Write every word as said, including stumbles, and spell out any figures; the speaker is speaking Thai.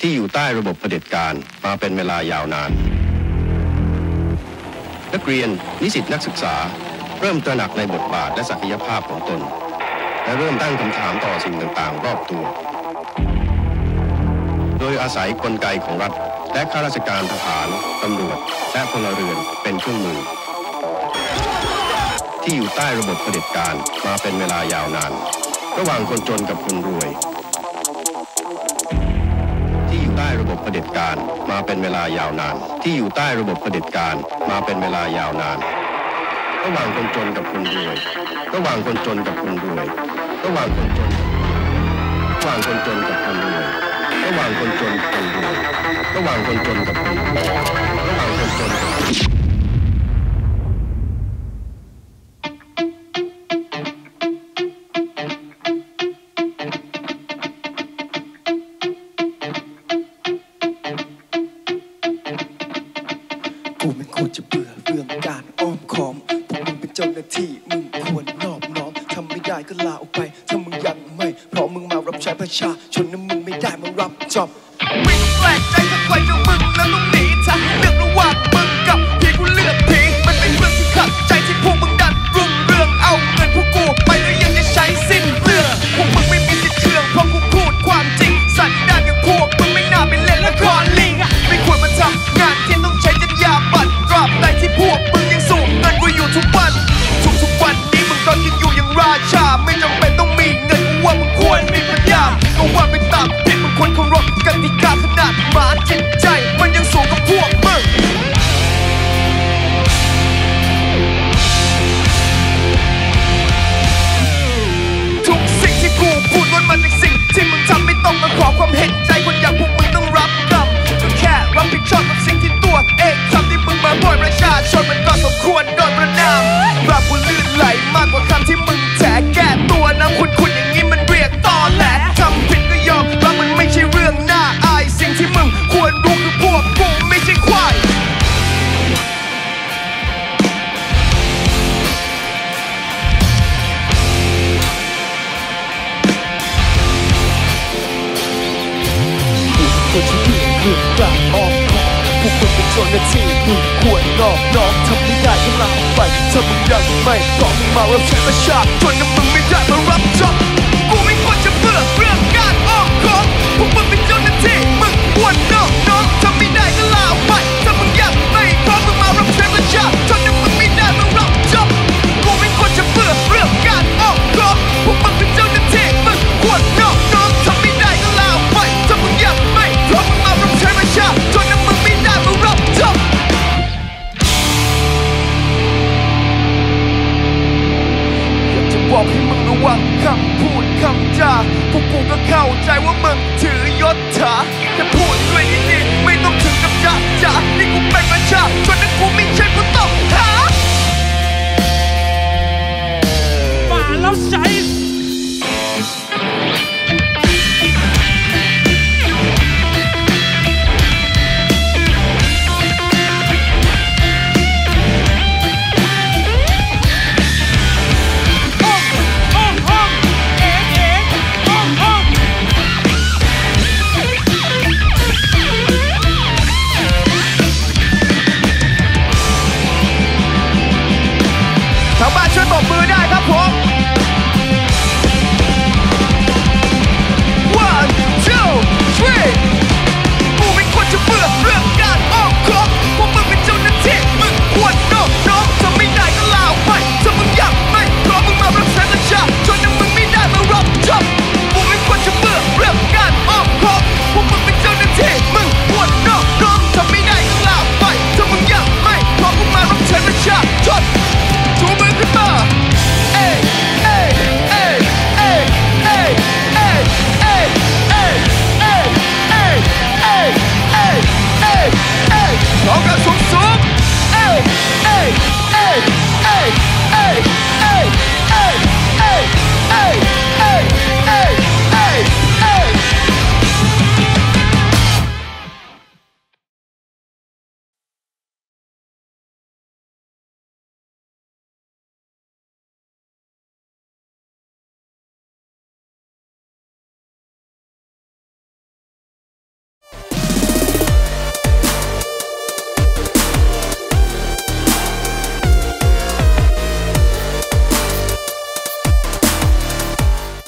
ที่อยู่ใต้ระบบเผด็จการมาเป็นเวลายาวนานนักเรียนนิสิตนักศึกษาเริ่มตระหนักในบทบาทและศักยภาพของตนและเริ่มตั้งคำถามต่อสิ่งต่างๆรอบตัวโดยอาศัยกลไกของรัฐและข้าราชการทหารตำรวจและพลเรือนเป็นเครื่องมือที่อยู่ใต้ระบบเผด็จการมาเป็นเวลายาวนานระหว่างคนจนกับคนรวยที่อยู่ใต้ระบบเผด็จการมาเป็นเวลายาวนานที่อยู่ใต้ระบบเผด็จการมาเป็นเวลายาวนานระหว่างคนจนกับคนรวยระหว่างคนจนกับคนรวยระหว่างคนจนระหว่างคนจนกับคนรวยระหว่างคนจนกับคนรวยระหว่างคนจนกับคนรวยระหว่างคนจนกับคนรวยแล้วใช้